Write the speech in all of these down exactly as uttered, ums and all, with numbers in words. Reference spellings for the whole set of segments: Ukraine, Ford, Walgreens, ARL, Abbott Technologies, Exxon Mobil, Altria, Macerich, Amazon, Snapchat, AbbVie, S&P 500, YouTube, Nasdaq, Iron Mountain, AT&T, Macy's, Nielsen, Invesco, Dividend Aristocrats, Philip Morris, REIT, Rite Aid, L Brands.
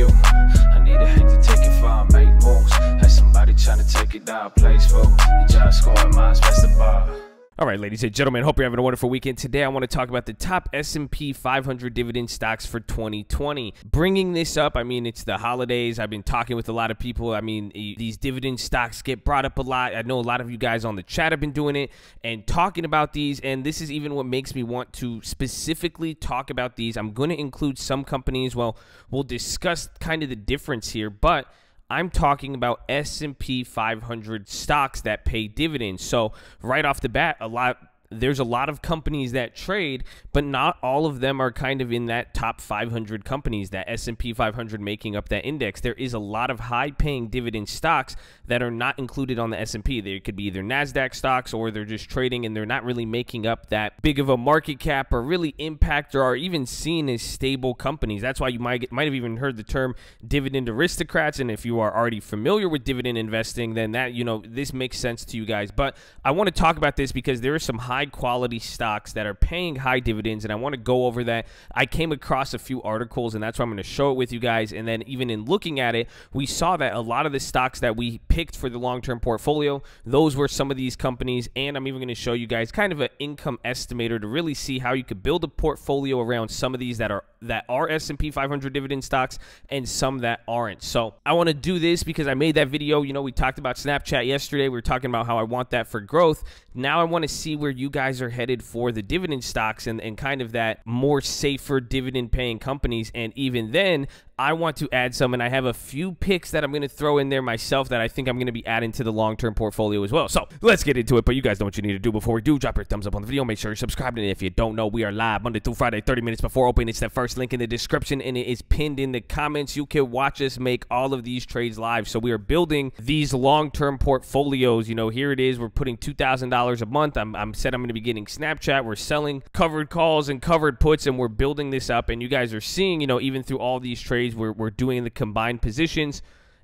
you. I need a hit to take it far, make moves. Had somebody trying to take it down, place for you trying to score in my special bar. All right, ladies and gentlemen, hope you're having a wonderful weekend. Today, I want to talk about the top S and P five hundred dividend stocks for twenty twenty. Bringing this up, I mean, it's the holidays. I've been talking with a lot of people. I mean, these dividend stocks get brought up a lot. I know a lot of you guys on the chat have been doing it and talking about these, and this is even what makes me want to specifically talk about these. I'm going to include some companies. Well, we'll discuss kind of the difference here, but I'm talking about S and P five hundred stocks that pay dividends. So right off the bat, a lot there's a lot of companies that trade, but not all of them are kind of in that top five hundred companies, that S and P five hundred making up that index. There is a lot of high-paying dividend stocks that are not included on the S and P. They could be either Nasdaq stocks or they're just trading and they're not really making up that big of a market cap or really impact or are even seen as stable companies. That's why you might, get, might have even heard the term dividend aristocrats, and if you are already familiar with dividend investing, then that, you know, this makes sense to you guys. But I want to talk about this because there are some high high-quality stocks that are paying high dividends, and I want to go over that. I came across a few articles, and that's why I'm going to show it with you guys. And then even in looking at it, we saw that a lot of the stocks that we picked for the long-term portfolio, those were some of these companies. And I'm even going to show you guys kind of an income estimator to really see how you could build a portfolio around some of these that are that are S and P five hundred dividend stocks and some that aren't. So I want to do this because I made that video. You know, we talked about Snapchat yesterday. We were talking about how I want that for growth. Now I want to see where you guys are headed for the dividend stocks and, and kind of that more safer dividend paying companies. And even then, I want to add some, and I have a few picks that I'm going to throw in there myself that I think I'm going to be adding to the long-term portfolio as well. So let's get into it, but you guys know what you need to do. Before we do, drop your thumbs up on the video. Make sure you're subscribed, and if you don't know, we are live Monday through Friday, thirty minutes before open. It's that first link in the description, and it is pinned in the comments. You can watch us make all of these trades live. So we are building these long-term portfolios. You know, here it is. We're putting two thousand dollars a month. I'm, I'm said I'm going to be getting Snapchat. We're selling covered calls and covered puts, and we're building this up, and you guys are seeing, you know, even through all these trades, We're, we're doing the combined positions.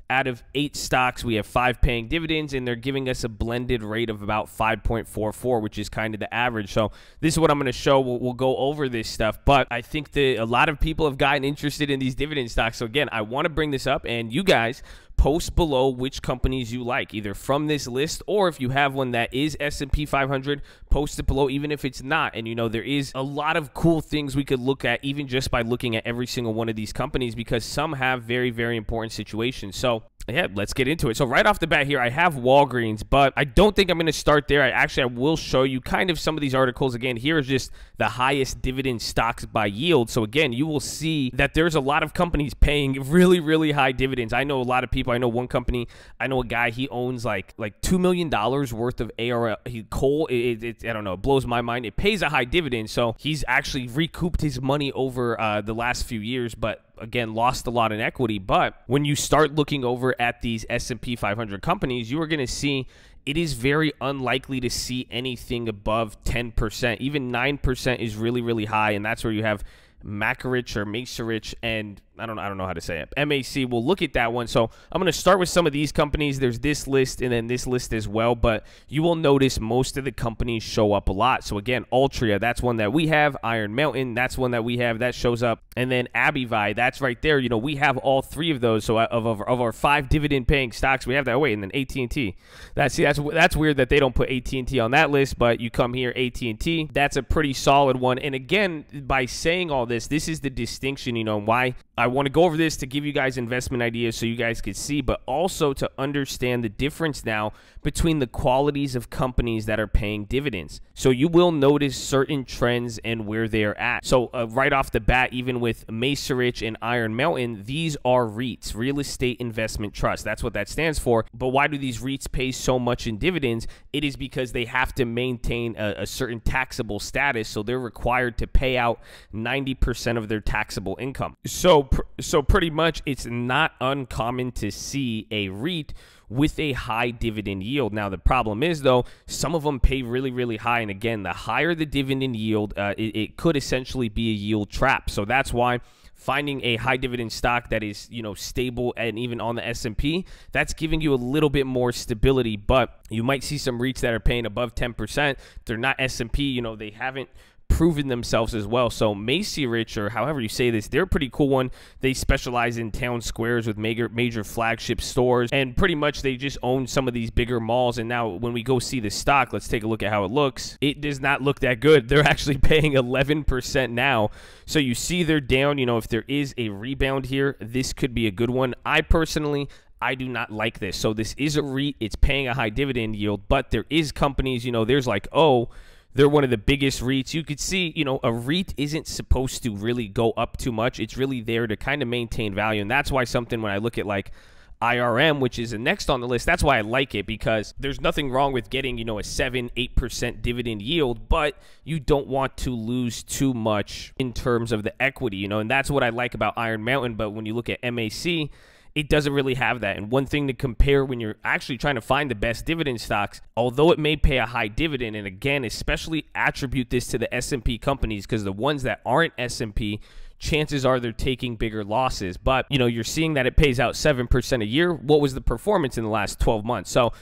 Out of eight stocks, we have five paying dividends, and they're giving us a blended rate of about five point four four, which is kind of the average. So this is what I'm going to show. We'll, we'll go over this stuff, but I think that a lot of people have gotten interested in these dividend stocks. So again, I want to bring this up, and you guys post below which companies you like, either from this list or if you have one that is S and P five hundred, post it below, even if it's not. And, you know, there is a lot of cool things we could look at even just by looking at every single one of these companies, because some have very, very important situations. So yeah, let's get into it. So right off the bat here, I have Walgreens, but I don't think I'm going to start there. I actually, I will show you kind of some of these articles. Again, here is just the highest dividend stocks by yield. So again, you will see that there's a lot of companies paying really, really high dividends. I know a lot of people. I know one company. I know a guy, he owns like like two million dollars worth of A R L. He, coal, it, it, I don't know, it blows my mind. It pays a high dividend, so he's actually recouped his money over uh, the last few years, but again, lost a lot in equity. But when you start looking over at these S and P five hundred companies, you are going to see it is very unlikely to see anything above ten percent. Even nine percent is really, really high, and that's where you have Macerich or Macerich, and I don't, I don't know how to say it. M A C, we'll look at that one. So I'm going to start with some of these companies. There's this list and then this list as well, but you will notice most of the companies show up a lot. So again, Altria, that's one that we have. Iron Mountain, that's one that we have. That shows up. And then AbbVie, that's right there. You know, we have all three of those. So of, of, of our five dividend-paying stocks, we have that. Oh, wait, and then A T and T. That's, see, that's, that's weird that they don't put A T and T on that list, but you come here, A T and T. That's a pretty solid one. And again, by saying all this, this is the distinction, you know, why I I want to go over this to give you guys investment ideas so you guys could see, but also to understand the difference now between the qualities of companies that are paying dividends. So you will notice certain trends and where they are at. So uh, right off the bat, even with Macerich and Iron Mountain, these are REITs, Real Estate Investment Trust. That's what that stands for. But why do these REITs pay so much in dividends? It is because they have to maintain a, a certain taxable status, so they're required to pay out ninety percent of their taxable income. So So pretty much it's not uncommon to see a REIT with a high dividend yield. Now, the problem is, though, some of them pay really, really high. And again, the higher the dividend yield, uh, it, it could essentially be a yield trap. So that's why finding a high dividend stock that is, you know, stable and even on the S and P, that's giving you a little bit more stability. But you might see some REITs that are paying above ten percent. They're not S and P, you know, they haven't proven themselves as well. So Macerich, or however you say this, they're a pretty cool one. They specialize in town squares with major major flagship stores, and pretty much they just own some of these bigger malls. And now when we go see the stock, let's take a look at how it looks. It does not look that good. They're actually paying eleven percent now. So you see they're down. You know, if there is a rebound here, this could be a good one. I personally, I do not like this. So this is a REIT. It's paying a high dividend yield, but there is companies, you know, there's like, oh, they're one of the biggest REITs. You could see, you know, a REIT isn't supposed to really go up too much. It's really there to kind of maintain value. And that's why something, when I look at like I R M, which is the next on the list, that's why I like it, because there's nothing wrong with getting, you know, a seven, eight percent dividend yield, but you don't want to lose too much in terms of the equity, you know, and that's what I like about Iron Mountain. But when you look at M A C, it doesn't really have that. And one thing to compare when you're actually trying to find the best dividend stocks, although it may pay a high dividend, and again, especially attribute this to the S and P companies, because the ones that aren't S and P, chances are they're taking bigger losses. But, you know, you're seeing that it pays out seven percent a year. What was the performance in the last twelve months? So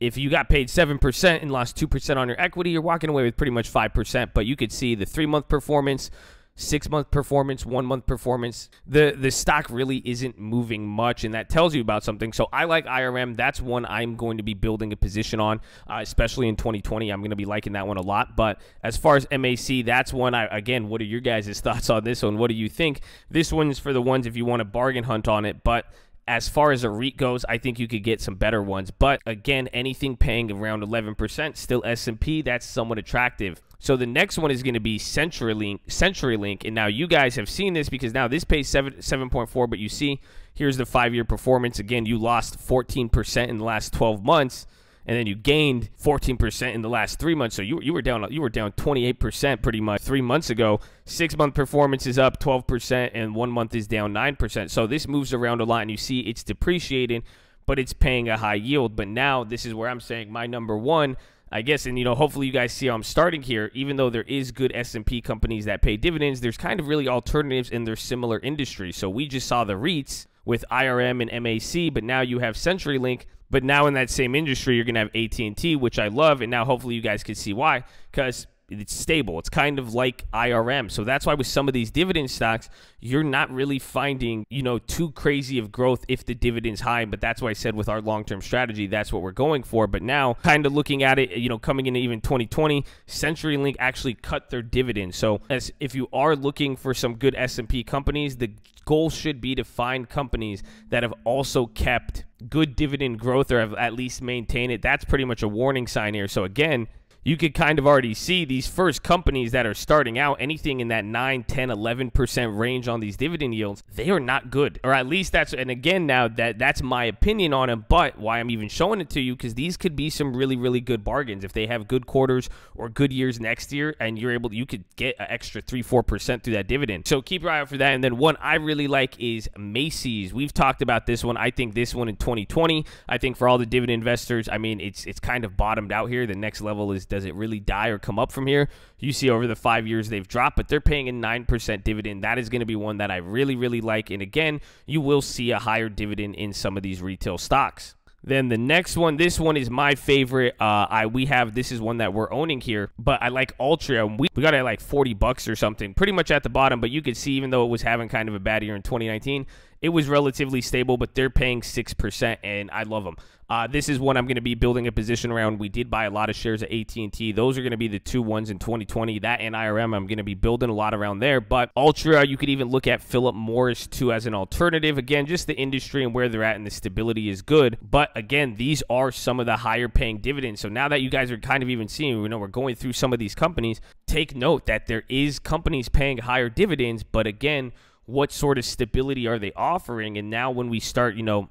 if you got paid seven percent and lost two percent on your equity, you're walking away with pretty much five percent. But you could see the three-month performance, six-month performance, one-month performance. The the stock really isn't moving much, and that tells you about something. So I like I R M. That's one I'm going to be building a position on, uh, especially in twenty twenty. I'm going to be liking that one a lot. But as far as M A C, that's one, I, again, what are your guys' thoughts on this one? What do you think? This one's for the ones if you want to bargain hunt on it, but as far as a REIT goes, I think you could get some better ones. But again, anything paying around eleven percent, still S and P, that's somewhat attractive. So the next one is going to be CenturyLink, CenturyLink, and now you guys have seen this because now this pays seven point four, but you see here's the five-year performance. Again, you lost fourteen percent in the last twelve months, and then you gained fourteen percent in the last three months. So you, you were down you were down twenty-eight percent pretty much three months ago. Six-month performance is up twelve percent, and one month is down nine percent. So this moves around a lot, and you see it's depreciating, but it's paying a high yield. But now this is where I'm saying my number one, I guess, and, you know, hopefully you guys see how I'm starting here. Even though there is good S and P companies that pay dividends, there's kind of really alternatives in their similar industries. So we just saw the REITs with I R M and M A C, but now you have CenturyLink. But now in that same industry, you're going to have A T and T, which I love. And now hopefully you guys can see why, because it's stable. It's kind of like I R M. So that's why with some of these dividend stocks, you're not really finding, you know, too crazy of growth if the dividend's high. But that's why I said with our long-term strategy, that's what we're going for. But now kind of looking at it, you know, coming into even twenty twenty, CenturyLink actually cut their dividend. So as if you are looking for some good S and P companies, the goal should be to find companies that have also kept good dividend growth or have at least maintained it. That's pretty much a warning sign here. So again, you could kind of already see these first companies that are starting out, anything in that nine, ten, eleven percent range on these dividend yields, they are not good. Or at least that's, and again, now that that's my opinion on them, but why I'm even showing it to you, because these could be some really, really good bargains. If they have good quarters or good years next year, and you're able to, you could get an extra three, four percent through that dividend. So keep your eye out for that. And then one I really like is Macy's. We've talked about this one. I think this one in twenty twenty, I think for all the dividend investors, I mean, it's, it's kind of bottomed out here. The next level is, does it really die or come up from here? You see over the five years they've dropped, but they're paying a nine percent dividend. That is going to be one that I really, really like. And again, you will see a higher dividend in some of these retail stocks. Then the next one, this one is my favorite. Uh, I we have, this is one that we're owning here, but I like Altria. We, we got it at like forty bucks or something, pretty much at the bottom. But you could see, even though it was having kind of a bad year in twenty nineteen, it was relatively stable, but they're paying six percent, and I love them. Uh, this is one I'm going to be building a position around. We did buy a lot of shares at A T and T. Those are going to be the two ones in twenty twenty. That and I R M, I'm going to be building a lot around there. But Altria, you could even look at Philip Morris too as an alternative. Again, just the industry and where they're at and the stability is good. But again, these are some of the higher paying dividends. So now that you guys are kind of even seeing, we know we're going through some of these companies, take note that there is companies paying higher dividends, but again, what sort of stability are they offering? And now when we start, you know,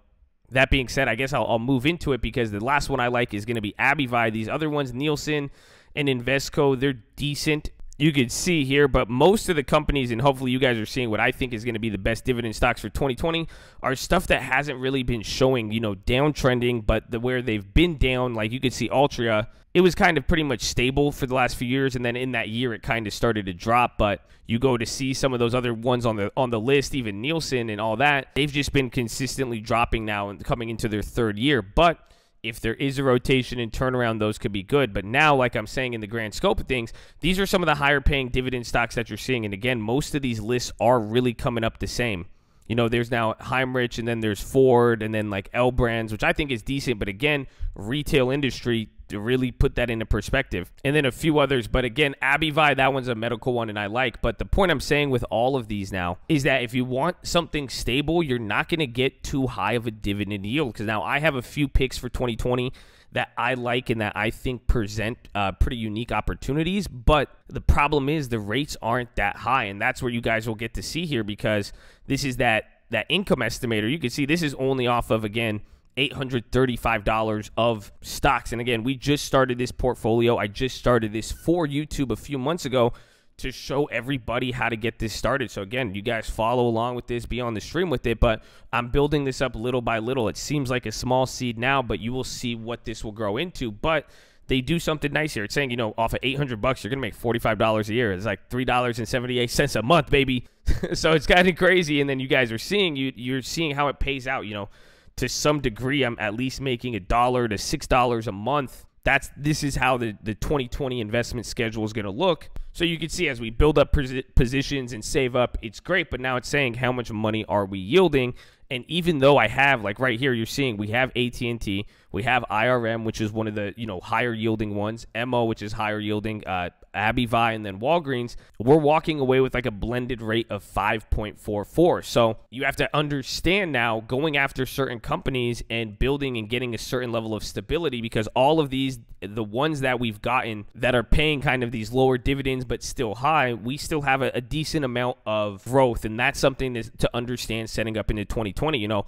that being said, I guess I'll, I'll move into it, because the last one I like is going to be AbbVie. These other ones, Nielsen and Invesco, they're decent. You could see here, but most of the companies, and hopefully you guys are seeing what I think is going to be the best dividend stocks for twenty twenty, are stuff that hasn't really been showing, you know, downtrending, but the where they've been down, like you could see Altria, it was kind of pretty much stable for the last few years, and then in that year it kind of started to drop. But you go to see some of those other ones on the on the list, even Nielsen and all that, they've just been consistently dropping now and coming into their third year. But if there is a rotation and turnaround, those could be good. But now, like I'm saying, in the grand scope of things, these are some of the higher paying dividend stocks that you're seeing. And again, most of these lists are really coming up the same. You know, there's now Heinrich, and then there's Ford, and then like L Brands, which I think is decent. But again, retail industry, to really put that into perspective. And then a few others. But again, AbbVie, that one's a medical one and I like. But the point I'm saying with all of these now is that if you want something stable, you're not going to get too high of a dividend yield. Because now I have a few picks for twenty twenty that I like and that I think present uh, pretty unique opportunities. But the problem is the rates aren't that high. And that's where you guys will get to see here, because this is that, that income estimator. You can see this is only off of, again, eight hundred thirty-five dollars of stocks. And again, we just started this portfolio. I just started this for YouTube a few months ago to show everybody how to get this started. So again, you guys follow along with this, be on the stream with it, but I'm building this up little by little. It seems like a small seed now, but you will see what this will grow into. But they do something nice here. It's saying, you know, off of eight hundred bucks, you're going to make forty-five dollars a year. It's like three dollars and seventy-eight cents a month, baby. So it's kind of crazy. And then you guys are seeing, you, you're seeing how it pays out, you know. To some degree, I'm at least making a dollar to six dollars a month. That's this is how the, the twenty twenty investment schedule is going to look. So you can see as we build up positions and save up, it's great. But now it's saying how much money are we yielding? And even though I have, like right here, you're seeing we have A T and T, we have I R M, which is one of the, you know, higher yielding ones, M O, which is higher yielding, uh, AbbVie, and then Walgreens. We're walking away with like a blended rate of five point four four. So you have to understand now going after certain companies and building and getting a certain level of stability, because all of these, the ones that we've gotten that are paying kind of these lower dividends but still high, we still have a, a decent amount of growth. And that's something that's to understand setting up into twenty twenty. You know,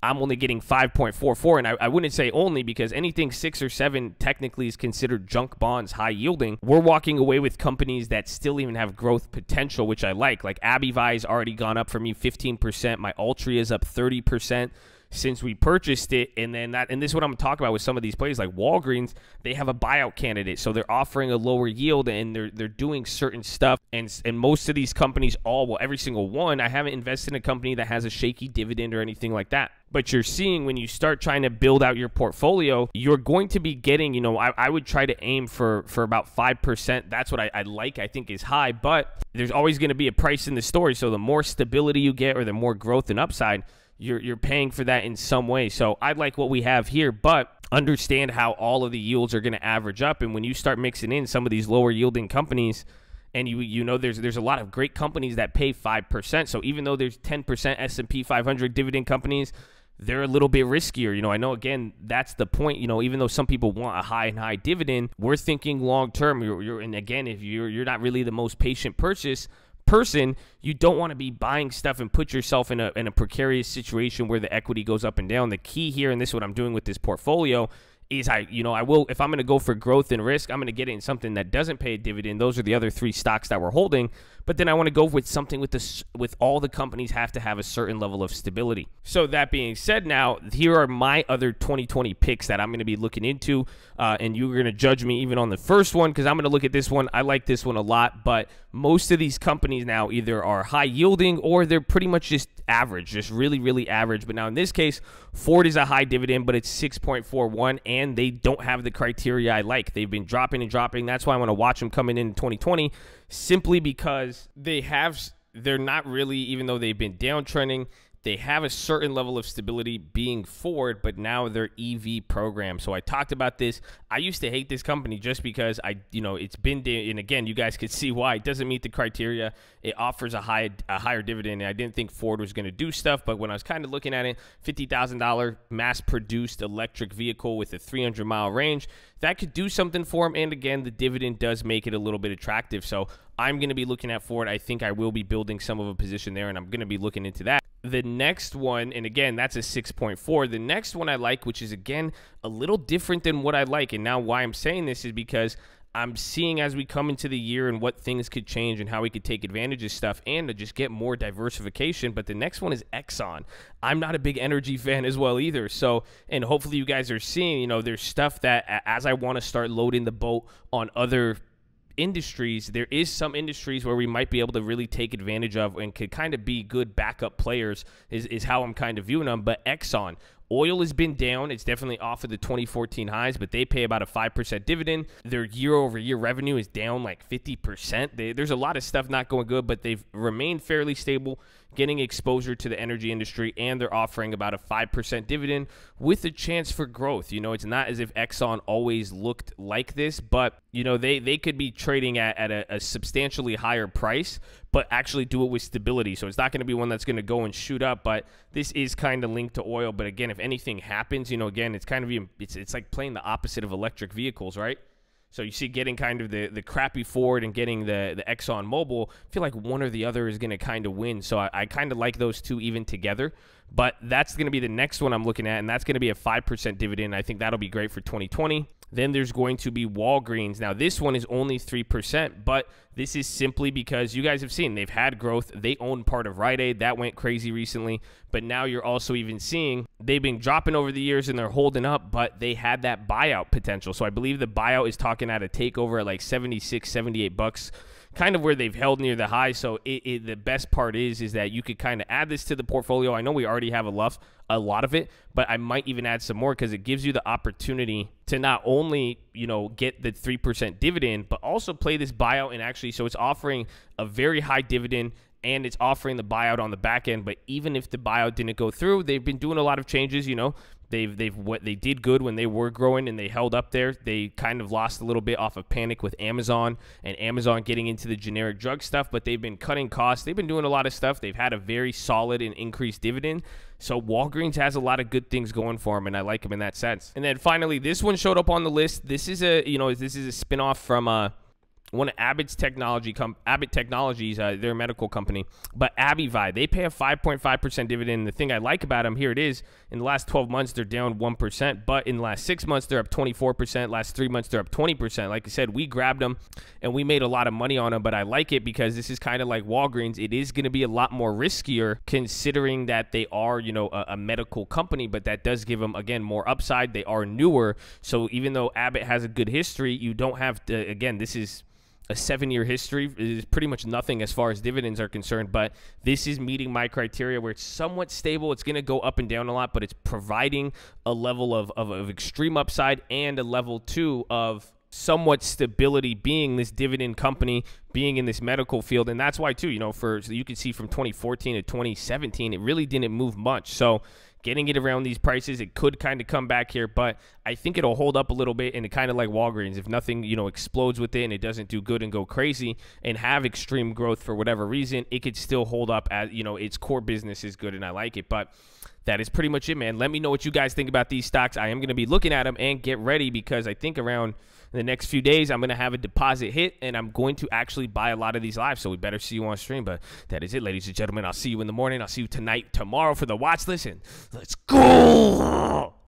I'm only getting five point four four, and I, I wouldn't say only, because anything six or seven technically is considered junk bonds, high yielding. We're walking away with companies that still even have growth potential, which I like. Like AbbVie's already gone up for me fifteen percent. My Altria is up thirty percent since we purchased it. And then that, and this is what I'm talking about with some of these plays, like Walgreens, they have a buyout candidate. So they're offering a lower yield and they're, they're doing certain stuff. And, and most of these companies, all, well, every single one, I haven't invested in a company that has a shaky dividend or anything like that. But you're seeing when you start trying to build out your portfolio, you're going to be getting, you know, I, I would try to aim for, for about five percent. That's what I, I like, I think is high, but there's always going to be a price in the story. So the more stability you get or the more growth and upside, You're, you're paying for that in some way. So I like what we have here, but understand how all of the yields are going to average up. And when you start mixing in some of these lower yielding companies, and you you know there's there's a lot of great companies that pay five percent. So even though there's ten percent S and P five hundred dividend companies, they're a little bit riskier. You know, I know, again, that's the point. You know, even though some people want a high and high dividend, we're thinking long term. You're, you're, and again, if you're, you're not really the most patient purchase, person, you don't want to be buying stuff and put yourself in a, in a precarious situation where the equity goes up and down. The key here, and this is what I'm doing with this portfolio, is I, you know, I will, if I'm going to go for growth and risk, I'm going to get it in something that doesn't pay a dividend. Those are the other three stocks that we're holding. But then I want to go with something with this, with all the companies have to have a certain level of stability. So that being said, now here are my other twenty twenty picks that I'm going to be looking into. Uh, and you're going to judge me even on the first one, because I'm going to look at this one. I like this one a lot, but most of these companies now either are high yielding or they're pretty much just average, just really, really average. But now in this case, Ford is a high dividend, but it's six point four one, and they don't have the criteria I like. They've been dropping and dropping. That's why I want to watch them coming in twenty twenty, simply because they have, they're not really, even though they've been downtrending, they have a certain level of stability being Ford, but now they're E V program. So I talked about this. I used to hate this company just because I, you know, it's been, and again, you guys could see why it doesn't meet the criteria. It offers a high, a higher dividend. And I didn't think Ford was going to do stuff, but when I was kind of looking at it, fifty thousand dollar mass produced electric vehicle with a three hundred mile range, that could do something for them. And again, the dividend does make it a little bit attractive. So I'm going to be looking at Ford. I think I will be building some of a position there, and I'm going to be looking into that. The next one, and again, that's a six point four. The next one I like, which is, again, a little different than what I like. And now why I'm saying this is because I'm seeing as we come into the year and what things could change and how we could take advantage of stuff and to just get more diversification. But the next one is Exxon. I'm not a big energy fan as well either. So, and hopefully you guys are seeing, you know, there's stuff that as I want to start loading the boat on other industries, there is some industries where we might be able to really take advantage of and could kind of be good backup players is, is how I'm kind of viewing them. But Exxon, Oil has been down. It's definitely off of the twenty fourteen highs, but they pay about a five percent dividend. Their year-over-year revenue is down like fifty percent. They, there's a lot of stuff not going good, but they've remained fairly stable, getting exposure to the energy industry, and they're offering about a five percent dividend with a chance for growth. You know, it's not as if Exxon always looked like this, but, you know, they, they could be trading at, at a, a substantially higher price, but actually do it with stability. So it's not going to be one that's going to go and shoot up, but this is kind of linked to oil. But again, if anything happens, you know, again, it's kind of, it's, it's like playing the opposite of electric vehicles, right? So you see getting kind of the, the crappy Ford and getting the, the Exxon Mobil, I feel like one or the other is going to kind of win. So I, I kind of like those two even together. But that's going to be the next one I'm looking at, and that's going to be a five percent dividend. I think that'll be great for twenty twenty. Then there's going to be Walgreens. Now, this one is only three percent, but this is simply because you guys have seen they've had growth. They own part of Rite Aid. That went crazy recently, but now you're also even seeing they've been dropping over the years and they're holding up, but they had that buyout potential. So I believe the buyout is talking at a takeover at like seventy-six, seventy-eight bucks, kind of where they've held near the high. So it, it, the best part is, is that you could kind of add this to the portfolio. I know we already have a lot, a lot of it, but I might even add some more because it gives you the opportunity to not only, you know, get the three percent dividend, but also play this buyout. And actually, so it's offering a very high dividend and it's offering the buyout on the back end. But even if the buyout didn't go through, they've been doing a lot of changes, you know. They've, they've, what they did good when they were growing and they held up there. They kind of lost a little bit off of panic with Amazon and Amazon getting into the generic drug stuff, but they've been cutting costs. They've been doing a lot of stuff. They've had a very solid and increased dividend. So Walgreens has a lot of good things going for them, and I like them in that sense. And then finally, this one showed up on the list. This is a, you know, this is a spinoff from, uh, one of Abbott's technology, com Abbott Technologies, uh, their medical company, but AbbVie, they pay a five point five percent dividend. The thing I like about them, here it is, in the last twelve months, they're down one percent, but in the last six months, they're up twenty-four percent. Last three months, they're up twenty percent. Like I said, we grabbed them and we made a lot of money on them, but I like it because this is kind of like Walgreens. It is going to be a lot more riskier considering that they are, you know, a, a medical company, but that does give them, again, more upside. They are newer. So even though Abbott has a good history, you don't have to, again, this is a seven-year history. Is pretty much nothing as far as dividends are concerned, but this is meeting my criteria where it's somewhat stable. It's going to go up and down a lot, but it's providing a level of, of, of extreme upside and a level two of somewhat stability, being this dividend company, being in this medical field. And that's why too, you know, for, so you can see from twenty fourteen to twenty seventeen, it really didn't move much. So getting it around these prices, it could kind of come back here, but I think it'll hold up a little bit. And it kind of like Walgreens, if nothing, you know, explodes with it and it doesn't do good and go crazy and have extreme growth for whatever reason, it could still hold up as, you know, its core business is good and I like it. But that is pretty much it, man. Let me know what you guys think about these stocks. I am going to be looking at them, and get ready, because I think around the next few days, I'm going to have a deposit hit and I'm going to actually buy a lot of these live. So we better see you on stream. But that is it, ladies and gentlemen. I'll see you in the morning. I'll see you tonight, tomorrow for the watch list. Let's go.